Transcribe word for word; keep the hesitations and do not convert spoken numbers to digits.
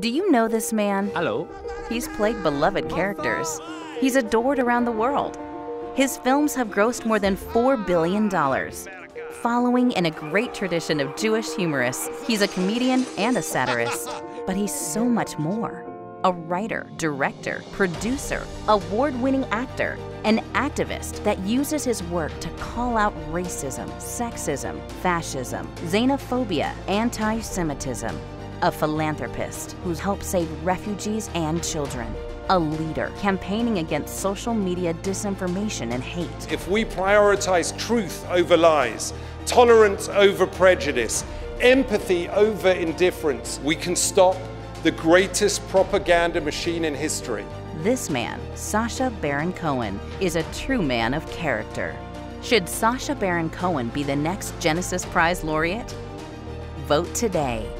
Do you know this man? Hello. He's played beloved characters. He's adored around the world. His films have grossed more than four billion dollars. Following in a great tradition of Jewish humorists, he's a comedian and a satirist. But he's so much more. A writer, director, producer, award-winning actor, an activist that uses his work to call out racism, sexism, fascism, xenophobia, anti-Semitism. A philanthropist who's helped save refugees and children. A leader campaigning against social media disinformation and hate. If we prioritize truth over lies, tolerance over prejudice, empathy over indifference, we can stop the greatest propaganda machine in history. This man, Sacha Baron Cohen, is a true man of character. Should Sacha Baron Cohen be the next Genesis Prize laureate? Vote today.